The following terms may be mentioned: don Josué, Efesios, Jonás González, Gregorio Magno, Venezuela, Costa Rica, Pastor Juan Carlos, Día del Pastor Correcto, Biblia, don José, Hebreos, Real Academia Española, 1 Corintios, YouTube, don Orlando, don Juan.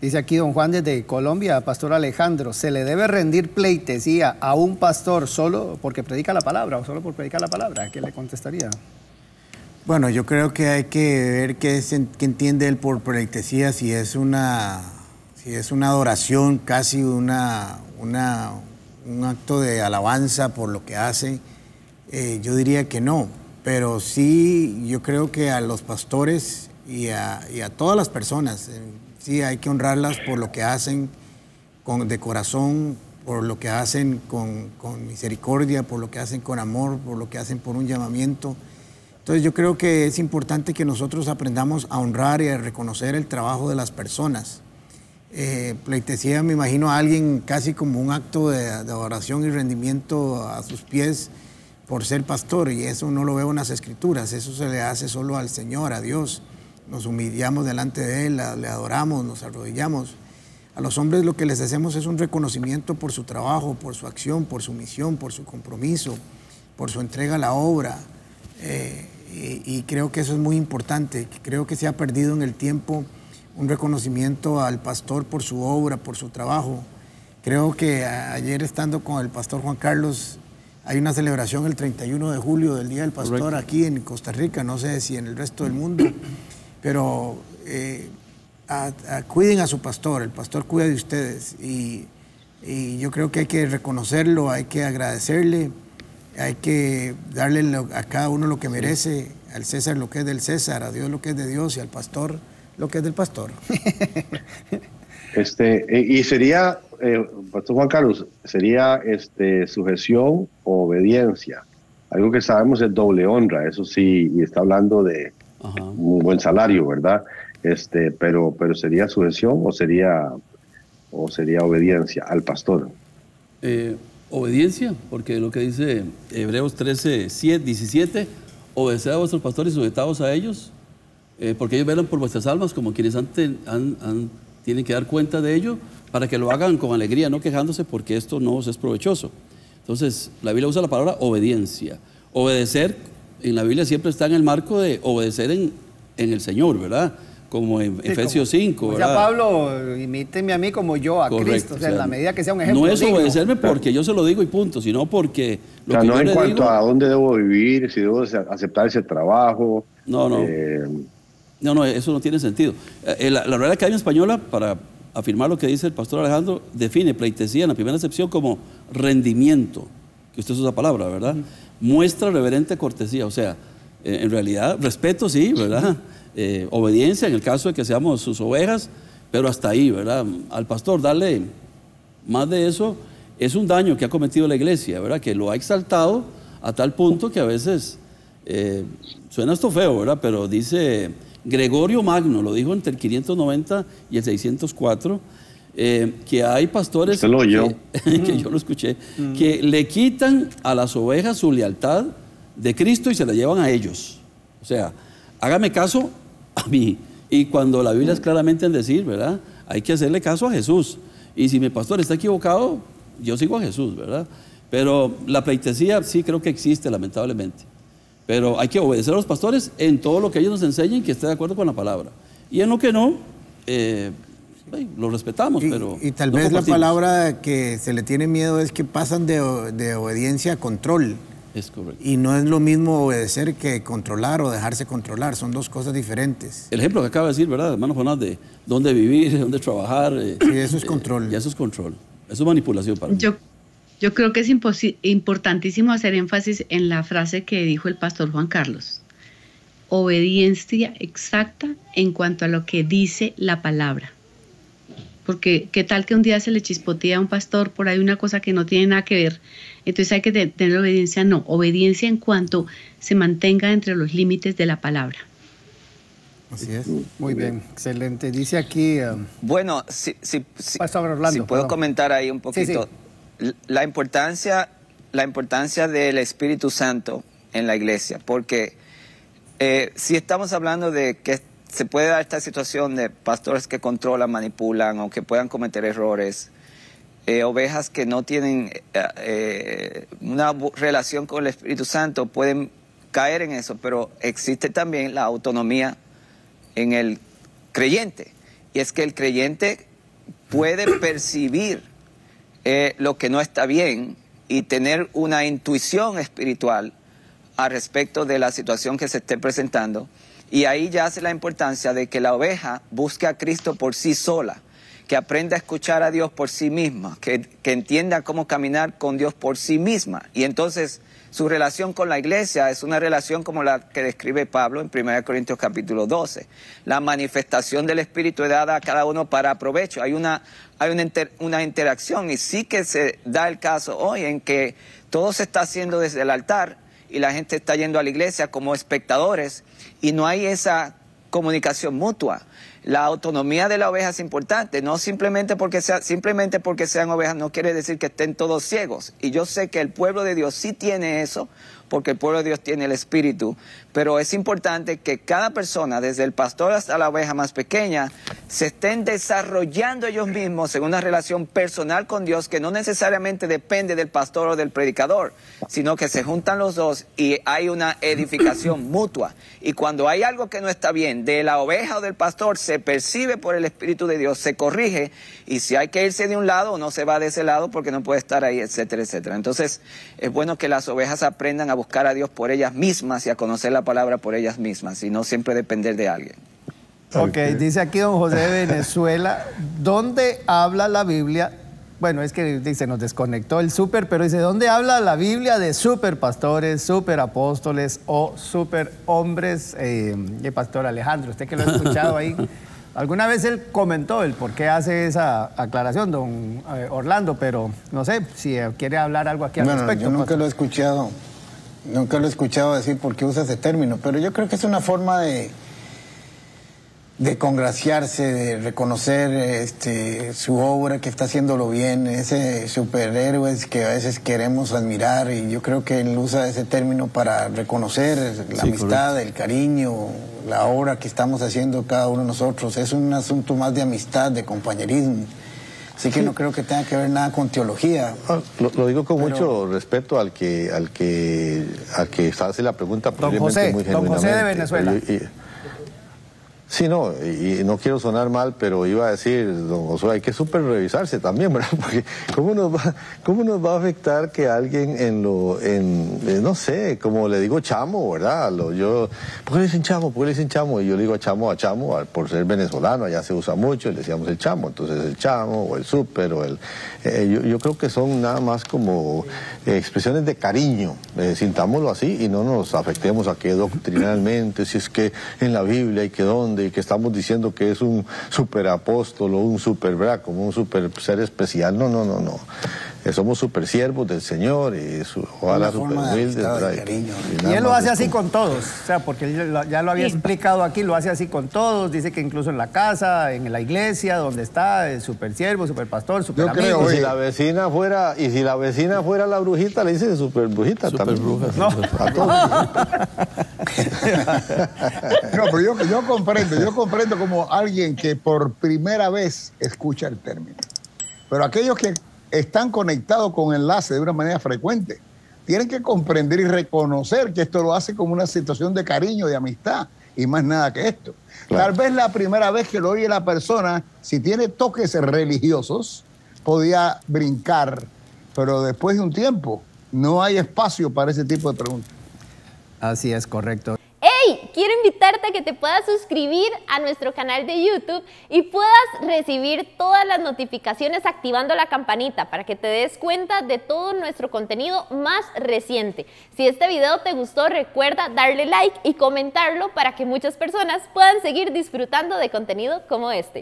Dice aquí don Juan desde Colombia, pastor Alejandro, ¿se le debe rendir pleitesía a un pastor solo porque predica la palabra o solo por predicar la palabra? ¿Qué le contestaría? Bueno, yo creo que hay que ver qué entiende él por pleitesía, si es una adoración, casi un acto de alabanza por lo que hace. Yo diría que no, pero sí yo creo que a los pastores y a todas las personas, sí, hay que honrarlas por lo que hacen de corazón, por lo que hacen con misericordia, por lo que hacen con amor, por lo que hacen por un llamamiento. Entonces yo creo que es importante que nosotros aprendamos a honrar y a reconocer el trabajo de las personas. Pleitesía, me imagino a alguien casi como un acto de adoración y rendimiento a sus pies por ser pastor, y eso no lo veo en las Escrituras, eso se le hace solo al Señor, a Dios. Nos humillamos delante de Él, le adoramos, nos arrodillamos. A los hombres lo que les hacemos es un reconocimiento por su trabajo, por su acción, por su misión, por su compromiso, por su entrega a la obra. Y creo que eso es muy importante. Creo que se ha perdido en el tiempo un reconocimiento al pastor por su obra, por su trabajo. Creo que ayer estando con el pastor Juan Carlos, hay una celebración el 31 de julio del Día del Pastor Correcto. Aquí en Costa Rica, no sé si en el resto del mundo. Pero cuiden a su pastor, el pastor cuida de ustedes y yo creo que hay que reconocerlo, hay que agradecerle, hay que darle a cada uno lo que merece, al César lo que es del César, a Dios lo que es de Dios y al pastor lo que es del pastor. Y sería, pastor Juan Carlos, sería sujeción o obediencia, algo que sabemos es doble honra, eso sí, y está hablando de... Ajá. Un buen salario, ¿verdad? Pero ¿sería sujeción o sería obediencia al pastor? Obediencia, porque lo que dice Hebreos 13:17, obedeced a vuestros pastores y sujetaos a ellos, porque ellos velan por vuestras almas como quienes tienen que dar cuenta de ello, para que lo hagan con alegría, no quejándose, porque esto no os es provechoso. Entonces, la Biblia usa la palabra obediencia. Obedecer en la Biblia siempre está en el marco de obedecer en el Señor, ¿verdad? Como en Efesios 5, ¿verdad? O sea, Pablo, imíteme a mí como yo a Cristo, o sea, en la medida que sea un ejemplo. No es obedecerme porque yo se lo digo y punto, sino porque... O sea, no en cuanto a dónde debo vivir, si debo aceptar ese trabajo. No, no. No, eso no tiene sentido. La Real Academia Española, para afirmar lo que dice el pastor Alejandro, define pleitesía en la primera acepción como rendimiento, que usted usa esa palabra, ¿verdad? Muestra reverente cortesía, o sea, en realidad, respeto sí, ¿verdad? Obediencia en el caso de que seamos sus ovejas, pero hasta ahí, ¿verdad? Al pastor darle más de eso es un daño que ha cometido la iglesia, ¿verdad? Que lo ha exaltado a tal punto que a veces, suena esto feo, ¿verdad? Pero dice Gregorio Magno, lo dijo entre el 590 y el 604, que hay pastores que yo lo escuché, que le quitan a las ovejas su lealtad de Cristo y se la llevan a ellos. O sea, hágame caso a mí. Y cuando la Biblia es claramente en decir, ¿verdad? Hay que hacerle caso a Jesús. Y si mi pastor está equivocado, yo sigo a Jesús, ¿verdad? Pero la pleitesía sí creo que existe, lamentablemente. Pero hay que obedecer a los pastores en todo lo que ellos nos enseñen que esté de acuerdo con la palabra. Y en lo que no... lo respetamos, pero... Y tal vez la palabra que se le tiene miedo es que pasan de obediencia a control. Es correcto. Y no es lo mismo obedecer que controlar o dejarse controlar, son dos cosas diferentes. El ejemplo que acaba de decir, ¿verdad, hermano Jonás? De dónde vivir, dónde trabajar. Sí, eso es control. Y eso es control. Eso es manipulación para mí. Yo creo que es importantísimo hacer énfasis en la frase que dijo el pastor Juan Carlos. Obediencia exacta en cuanto a lo que dice la palabra. Porque qué tal que un día se le chispotea a un pastor por ahí una cosa que no tiene nada que ver. Entonces hay que tener obediencia. No, obediencia en cuanto se mantenga entre los límites de la palabra. Así es. Muy bien, excelente. Dice aquí... Bueno, si puedo comentar ahí un poquito. Sí. La importancia del Espíritu Santo en la iglesia. Porque si estamos hablando de que se puede dar esta situación de pastores que controlan, manipulan o que puedan cometer errores, ovejas que no tienen una relación con el Espíritu Santo pueden caer en eso, pero existe también la autonomía en el creyente. Y es que el creyente puede percibir lo que no está bien y tener una intuición espiritual al respecto de la situación que se esté presentando. Y ahí ya hace la importancia de que la oveja busque a Cristo por sí sola, que aprenda a escuchar a Dios por sí misma, que entienda cómo caminar con Dios por sí misma. Y entonces su relación con la iglesia es una relación como la que describe Pablo en 1 Corintios capítulo 12. La manifestación del Espíritu es dada a cada uno para provecho. Hay una interacción, y sí que se da el caso hoy en que todo se está haciendo desde el altar y la gente está yendo a la iglesia como espectadores y no hay esa comunicación mutua. La autonomía de la oveja es importante, no simplemente porque sean ovejas no quiere decir que estén todos ciegos. Y yo sé que el pueblo de Dios sí tiene eso, porque el pueblo de Dios tiene el Espíritu, pero es importante que cada persona, desde el pastor hasta la oveja más pequeña, se estén desarrollando ellos mismos en una relación personal con Dios que no necesariamente depende del pastor o del predicador, sino que se juntan los dos y hay una edificación mutua. Y cuando hay algo que no está bien de la oveja o del pastor, se percibe por el Espíritu de Dios, se corrige, y si hay que irse de un lado, no se va de ese lado porque no puede estar ahí, etcétera, etcétera. Entonces, es bueno que las ovejas aprendan a buscar a Dios por ellas mismas y a conocer la palabra por ellas mismas, y no siempre depender de alguien. Ok, dice aquí don José de Venezuela, ¿dónde habla la Biblia? Bueno, es que dice, nos desconectó el súper, pero dice, ¿dónde habla la Biblia de super pastores, super apóstoles o super hombres? Pastor Alejandro, usted que lo ha escuchado ahí, alguna vez él comentó el por qué hace esa aclaración, don Orlando, pero no sé si quiere hablar algo aquí al respecto. Yo nunca pastor. Lo he escuchado. Nunca lo he escuchado decir por qué usa ese término, pero yo creo que es una forma de congraciarse, de reconocer su obra, que está haciéndolo bien, ese superhéroe que a veces queremos admirar, y yo creo que él usa ese término para reconocer la amistad, correcto. El cariño, la obra que estamos haciendo cada uno de nosotros. Es un asunto más de amistad, de compañerismo. Así que no creo que tenga que ver nada con teología. Lo digo con mucho respeto al que hace la pregunta, probablemente muy genuinamente. Don José de Venezuela. Sí, no, y no quiero sonar mal, pero iba a decir, don Josué, hay que súper revisarse también, ¿verdad? Porque ¿cómo nos va a afectar que alguien no sé, como le digo chamo, ¿verdad? ¿Por qué le dicen chamo? ¿Por qué le dicen chamo? Y yo le digo a chamo, por ser venezolano, allá se usa mucho, y le decíamos el chamo. Entonces el chamo, o el súper, o yo creo que son nada más como expresiones de cariño, sintámoslo así, y no nos afectemos a que doctrinalmente, si es que en la Biblia hay que donde, y que estamos diciendo que es un superapóstol o un super braco, un super ser especial. No. Somos super siervos del Señor y ojalá super humildes. Y él lo hace así con todos, o sea, porque él ya lo había explicado aquí, lo hace así con todos. Dice que incluso en la casa, en la iglesia, donde está, es super siervo, super pastor, super amigo. Y si la vecina fuera, la brujita, le dicen super brujita también. Bruja, no. A todos. No, pero yo comprendo, como alguien que por primera vez escucha el término. Pero aquellos que están conectados con enlace de una manera frecuente tienen que comprender y reconocer que esto lo hace como una situación de cariño, de amistad, y más nada que esto. Claro. Tal vez la primera vez que lo oye la persona, si tiene toques religiosos, podía brincar, pero después de un tiempo no hay espacio para ese tipo de preguntas. Así es, correcto. ¡Hey! Quiero invitarte a que te puedas suscribir a nuestro canal de YouTube y puedas recibir todas las notificaciones activando la campanita para que te des cuenta de todo nuestro contenido más reciente. Si este video te gustó, recuerda darle like y comentarlo para que muchas personas puedan seguir disfrutando de contenido como este.